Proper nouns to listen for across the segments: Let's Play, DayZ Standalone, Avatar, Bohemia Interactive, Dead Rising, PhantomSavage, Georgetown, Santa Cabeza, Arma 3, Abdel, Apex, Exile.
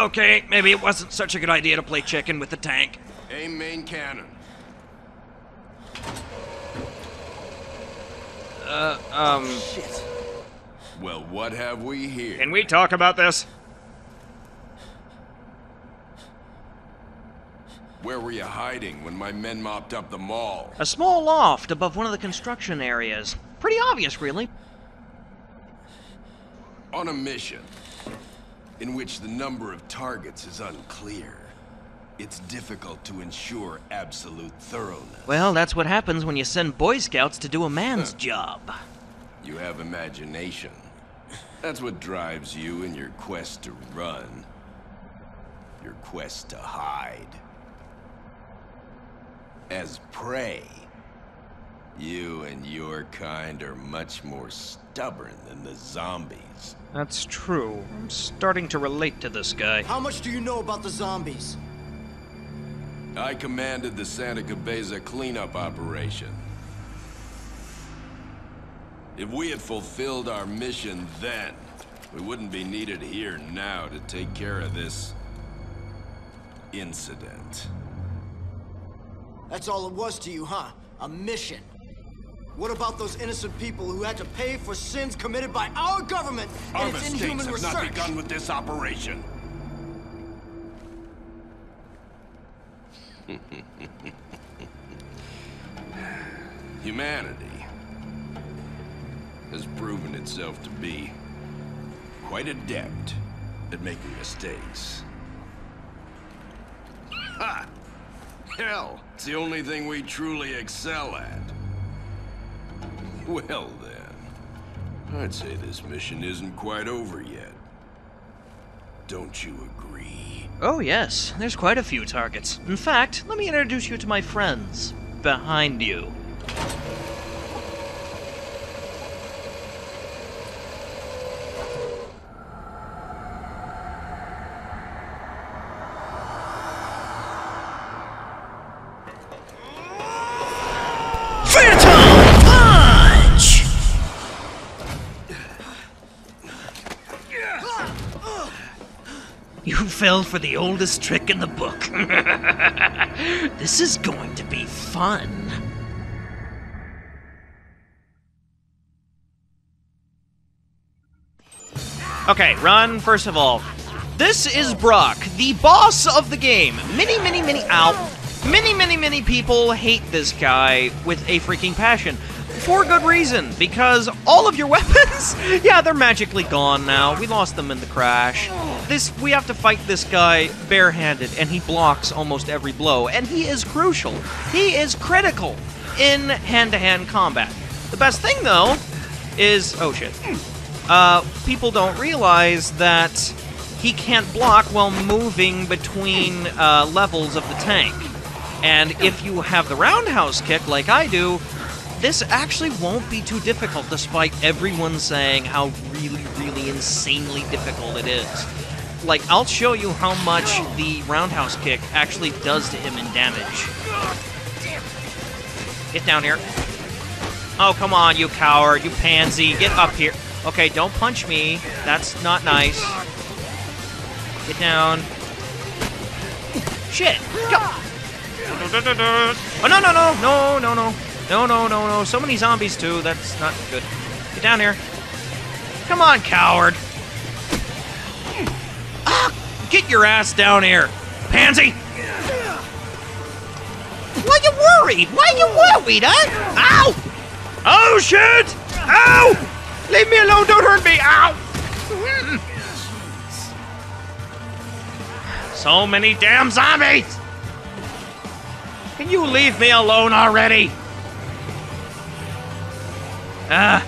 Okay, maybe it wasn't such a good idea to play chicken with the tank. Aim main cannon. Shit. Well, what have we here? Can we talk about this? Where were you hiding when my men mopped up the mall? A small loft above one of the construction areas. Pretty obvious, really. On a mission in which the number of targets is unclear. It's difficult to ensure absolute thoroughness. Well, that's what happens when you send Boy Scouts to do a man's job. You have imagination. That's what drives you in your quest to run. Your quest to hide. As prey, you and your kind are much more stubborn than the zombies. That's true. I'm starting to relate to this guy. How much do you know about the zombies? I commanded the Santa Cabeza cleanup operation. If we had fulfilled our mission then, we wouldn't be needed here now to take care of this incident. That's all it was to you, huh? A mission. What about those innocent people who had to pay for sins committed by our government and its inhuman research? Our mistakes have not begun with this operation. Humanity has proven itself to be quite adept at making mistakes. Ha! Hell, it's the only thing we truly excel at. Well then, I'd say this mission isn't quite over yet. Don't you agree? Oh yes, there's quite a few targets. In fact, let me introduce you to my friends behind you. Fell for the oldest trick in the book. This is going to be fun. Okay, run, first of all. This is Brock, the boss of the game. Many people hate this guy with a freaking passion. For good reason, because all of your weapons, yeah, they're magically gone now. We lost them in the crash. We have to fight this guy barehanded, and he blocks almost every blow, and he is crucial. He is critical in hand-to-hand combat. The best thing, though, is... oh, shit. People don't realize that he can't block while moving between levels of the tank. And if you have the roundhouse kick, like I do, this actually won't be too difficult, despite everyone saying how really insanely difficult it is. Like, I'll show you how much the roundhouse kick actually does to him in damage. Get down here. Oh, come on, you coward, you pansy. Get up here. Okay, don't punch me. That's not nice. Get down. Shit. Go. Oh, no. So many zombies, too. That's not good. Get down here. Come on, coward. Ah, get your ass down here, pansy. Why you worried? Why you worried, huh? Ow! Oh, shit! Ow! Leave me alone. Don't hurt me. Ow! So many damn zombies! Can you leave me alone already? Alright.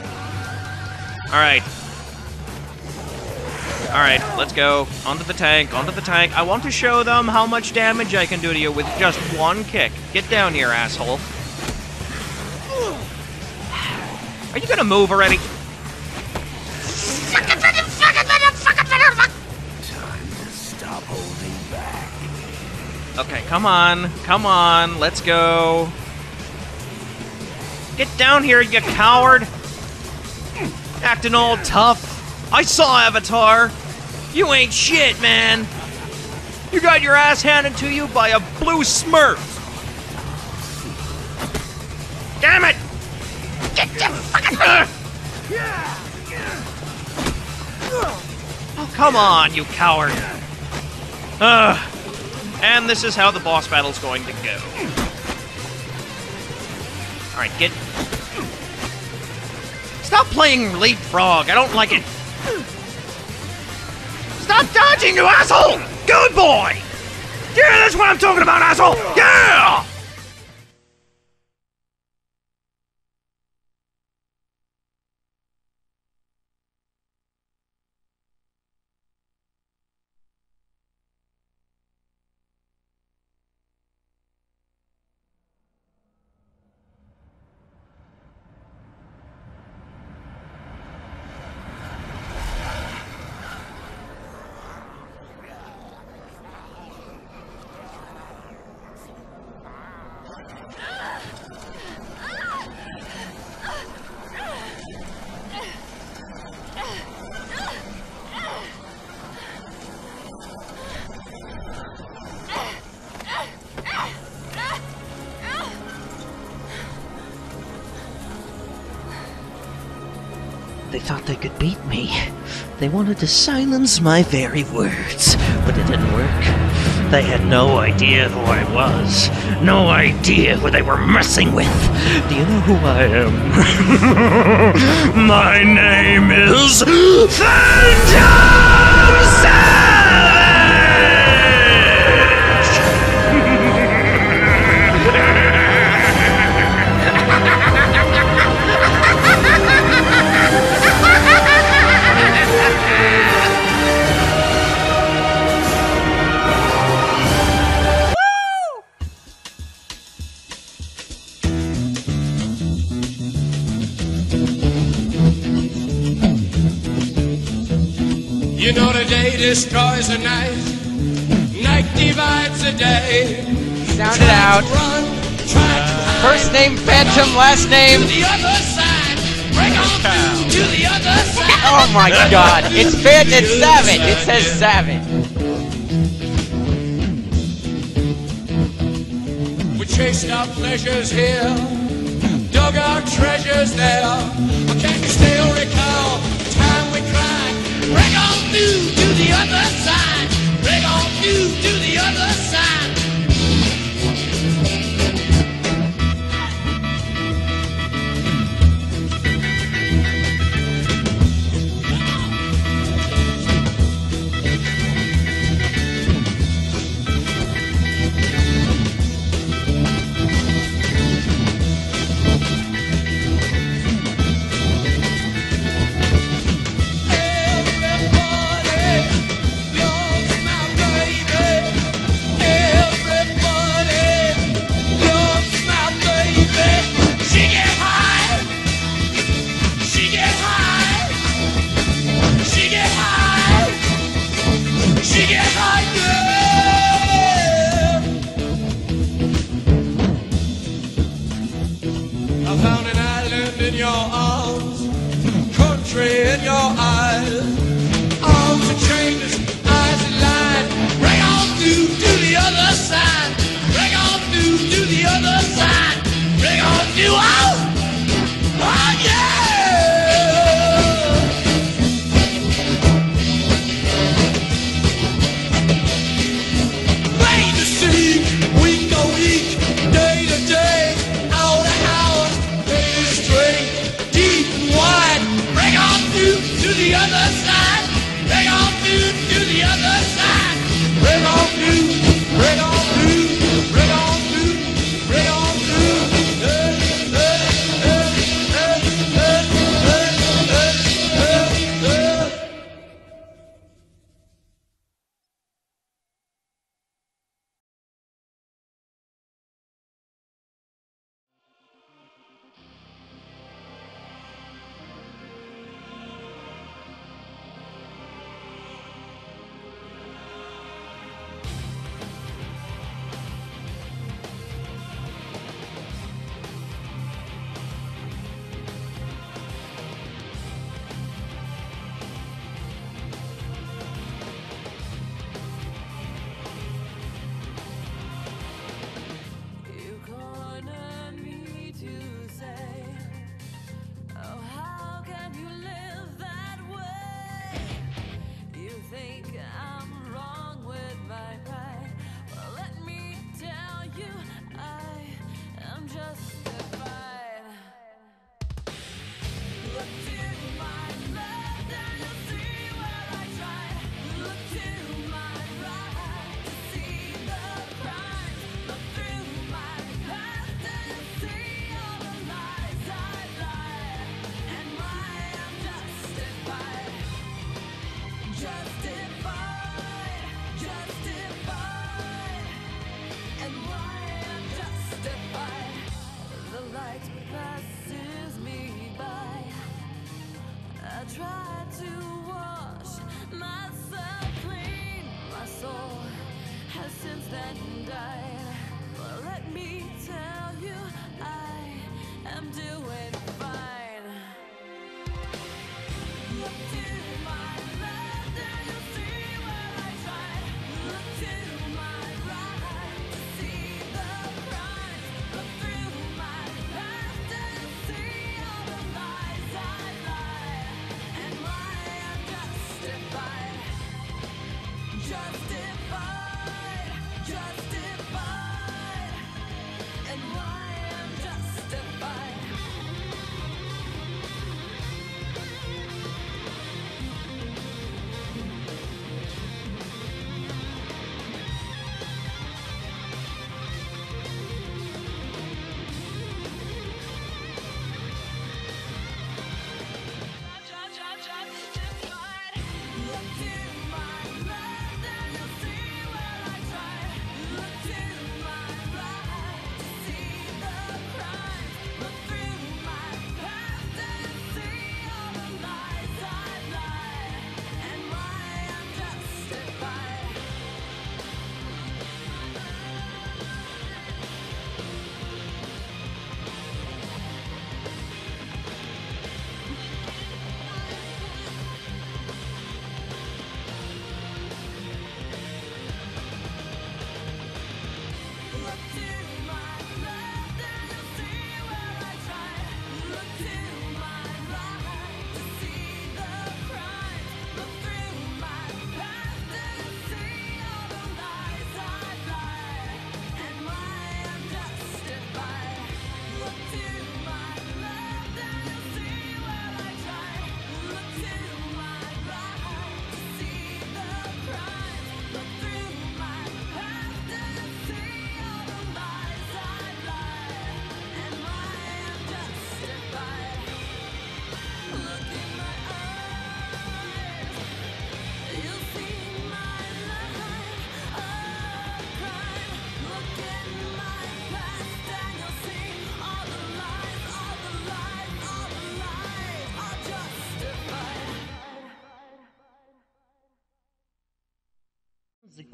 Alright, let's go. Onto the tank, onto the tank. I want to show them how much damage I can do to you with just one kick. Get down here, asshole. Are you gonna move already? Time to stop holding back. Okay, come on. Come on, let's go. Get down here, you coward! Acting all tough. I saw Avatar. You ain't shit, man. You got your ass handed to you by a blue smurf! Damn it! Get your fucking... Oh, come on, you coward! And this is how the boss battle's going to go. Alright, get... Stop playing leapfrog, I don't like it! Stop dodging, you asshole! Good boy! Yeah, that's what I'm talking about, asshole! Yeah! They thought they could beat me. They wanted to silence my very words, but it didn't work. They had no idea who I was. No idea who they were messing with. Do you know who I am? My name is PhantomSavage. You know the day destroys the night, night divides the day. Sound it out. First name Phantom, last name. To the other side. Break on to the other side. Oh my God! It's PhantomSavage. It says savage. We chased our pleasures here, dug our treasures there. I can't still recall the time we cried. Break on through to the other side. Break on through to the other side. Break on through, break on through.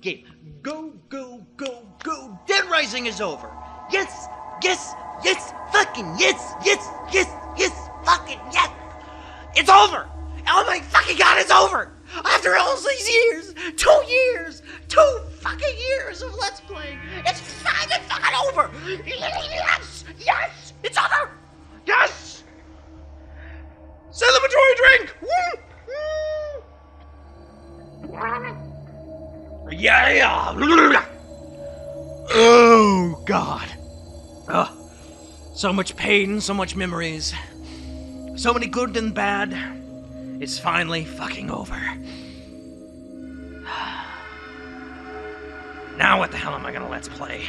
Game. Go, go, go, go. Dead Rising is over. Yes, yes, yes, fucking yes, yes, yes, yes, fucking yes. It's over. Oh my fucking god, it's over. After all these years, 2 years, 2 fucking years of Let's Playing, it's fucking over. Yes, yes, it's over. Yes. Celebratory drink. Woo. Yeah! Oh, God. Ugh. So much pain, so much memories. So many good and bad. It's finally fucking over. Now what the hell am I gonna Let's Play?